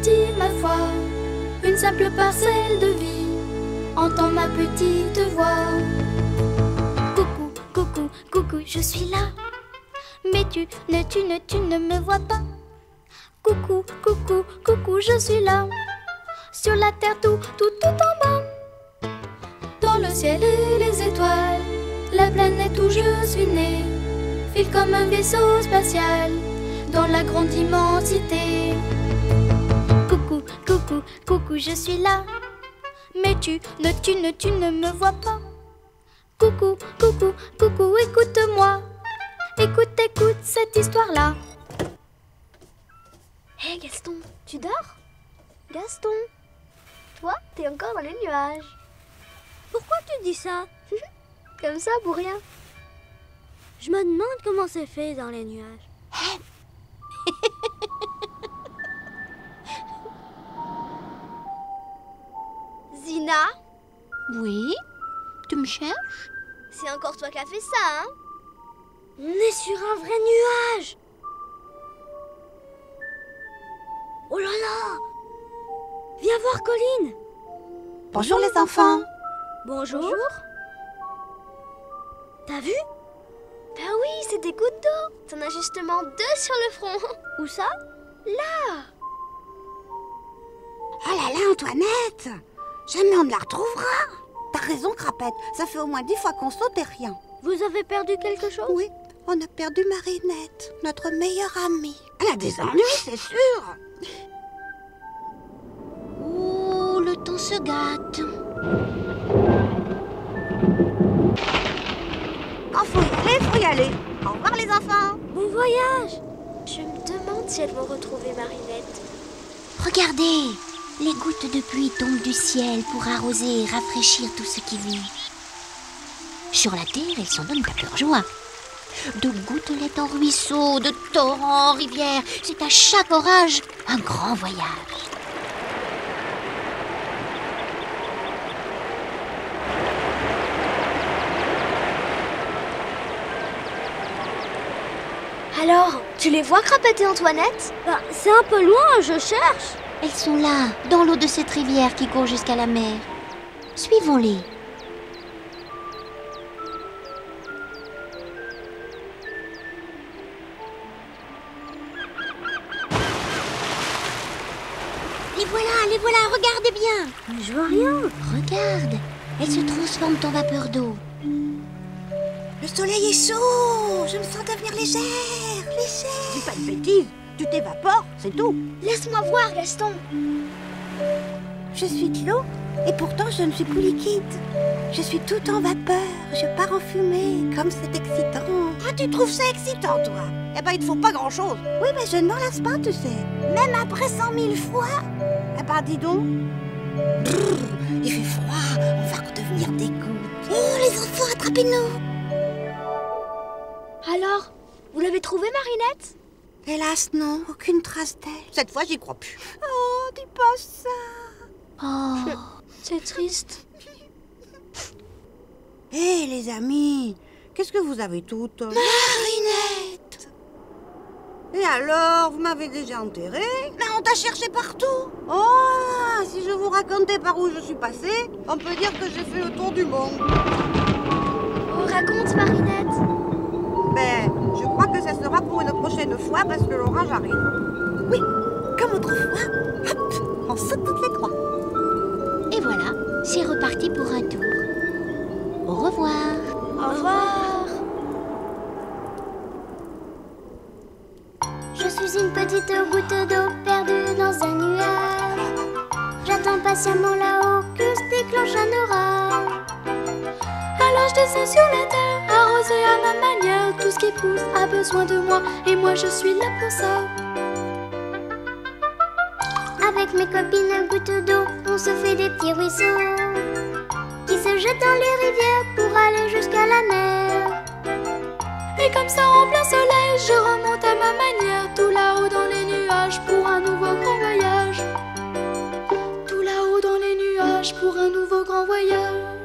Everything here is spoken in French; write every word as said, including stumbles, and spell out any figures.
petite ma foi, une simple parcelle de vie. Entends ma petite voix. Coucou, coucou, coucou, je suis là. Mais tu ne, tu ne, tu ne me vois pas. Coucou, coucou, coucou, je suis là. Sur la terre tout, tout, tout en bas. Dans le ciel et les étoiles, la planète où je suis née, file comme un vaisseau spatial dans la grande immensité. Coucou, coucou, coucou, je suis là. Mais tu ne, tu ne, tu ne me vois pas. Coucou, coucou, coucou, écoute-moi. Écoute, écoute cette histoire-là. Hé hey Gaston, tu dors? Gaston, toi, t'es encore dans les nuages. Pourquoi tu dis ça? Comme ça, pour rien. Je me demande comment c'est fait dans les nuages. Zina? Oui? Tu me cherches? C'est encore toi qui as fait ça, hein? On est sur un vrai nuage. Oh là là! Viens voir Colline. Bonjour les enfants. Bonjour. Bonjour. T'as vu? Ben oui, c'est des gouttes d'eau. T'en as justement deux sur le front. Où ça? Là. Oh là là, Antoinette. Jamais on ne la retrouvera. T'as raison, Crapette. Ça fait au moins dix fois qu'on saute et rien. Vous avez perdu quelque chose? Oui, on a perdu Marinette, notre meilleure amie. Elle a des ennuis, c'est sûr. Oh, le temps se gâte. Quand faut y aller, faut y aller. Au revoir les enfants. Bon voyage. Je me demande si elles vont retrouver Marinette. Regardez, les gouttes de pluie tombent du ciel pour arroser et rafraîchir tout ce qui vit. Sur la terre, ils s'en donnent à leur joie. De gouttelettes en ruisseaux, de torrents en rivières, c'est à chaque orage un grand voyage. Alors, tu les vois, Crapette et Antoinette? Bah, c'est un peu loin, je cherche. Elles sont là, dans l'eau de cette rivière qui court jusqu'à la mer. Suivons-les. Voilà, regardez bien. Mais je vois rien. Regarde, elle se transforme en vapeur d'eau. Le soleil est chaud. Je me sens devenir légère, légère. Dis pas de bêtises, tu t'évapores, c'est tout. Laisse-moi voir, Gaston. Je suis de l'eau et pourtant je ne suis plus liquide. Je suis tout en vapeur, je pars en fumée, comme c'est excitant. Ah, tu trouves ça excitant, toi? Eh ben, il te faut pas grand-chose. Oui, mais je ne m'en lasse pas, tu sais. Même après cent mille fois. Eh ben, dis donc. Brrr, il fait froid, on va redevenir des gouttes. Oh, les enfants, attrapez-nous. Alors, vous l'avez trouvée, Marinette? Hélas, non, aucune trace d'elle. Cette fois, j'y crois plus. Oh, dis pas ça. Oh, c'est triste. Hé, hey, les amis, qu'est-ce que vous avez toutes? Marinette! Et alors, vous m'avez déjà enterrée? Mais on t'a cherché partout! Oh, si je vous racontais par où je suis passée, on peut dire que j'ai fait le tour du monde. On raconte, Marinette? Ben, je crois que ça sera pour une prochaine fois parce que l'orage arrive. Oui, comme autrefois, hop, on saute toutes les trois. Et voilà, c'est reparti pour un tour. Au revoir. Au revoir. Je suis une petite goutte d'eau perdue dans un nuage. J'attends patiemment là-haut que se déclenche un orage. Alors je descends sur la terre, arroser à ma manière. Tout ce qui pousse a besoin de moi et moi je suis là pour ça. Avec mes copines gouttes d'eau, on se fait des petits ruisseaux qui se jette dans les rivières pour aller jusqu'à la mer. Et comme ça en plein soleil, je remonte à ma manière, tout là-haut dans les nuages pour un nouveau grand voyage. Tout là-haut dans les nuages pour un nouveau grand voyage.